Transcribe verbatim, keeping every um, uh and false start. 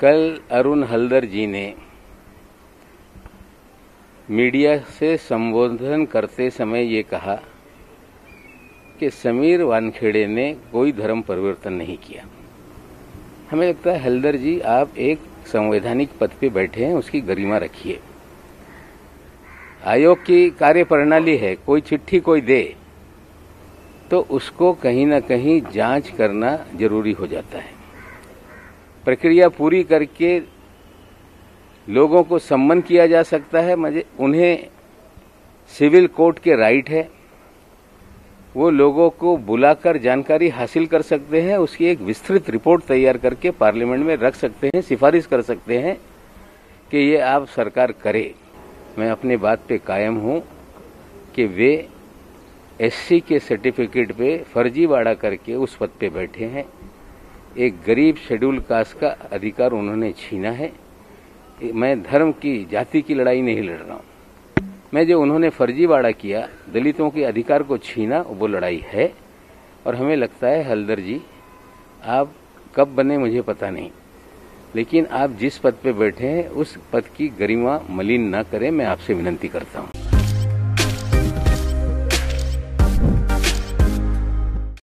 कल अरुण हल्दर जी ने मीडिया से संबोधन करते समय ये कहा कि समीर वानखेड़े ने कोई धर्म परिवर्तन नहीं किया। हमें लगता है हल्दर जी आप एक संवैधानिक पद पे बैठे हैं, उसकी गरिमा रखिए। आयोग की कार्यप्रणाली है, कोई चिट्ठी कोई दे तो उसको कहीं ना कहीं जांच करना जरूरी हो जाता है। प्रक्रिया पूरी करके लोगों को सम्मन किया जा सकता है, मजे उन्हें सिविल कोर्ट के राइट है, वो लोगों को बुलाकर जानकारी हासिल कर सकते हैं, उसकी एक विस्तृत रिपोर्ट तैयार करके पार्लियामेंट में रख सकते हैं, सिफारिश कर सकते हैं कि ये आप सरकार करे। मैं अपने बात पे कायम हूँ कि वे एससी के सर्टिफिकेट पे फर्जीवाड़ा करके उस पद पे बैठे हैं। एक गरीब शेड्यूल कास्ट का अधिकार उन्होंने छीना है। मैं धर्म की जाति की लड़ाई नहीं लड़ रहा हूँ, मैं जो उन्होंने फर्जीवाड़ा किया, दलितों के अधिकार को छीना, वो लड़ाई है। और हमें लगता है हल्दर जी आप कब बने मुझे पता नहीं, लेकिन आप जिस पद पे बैठे हैं उस पद की गरिमा मलिन ना करें, मैं आपसे विनती करता हूँ।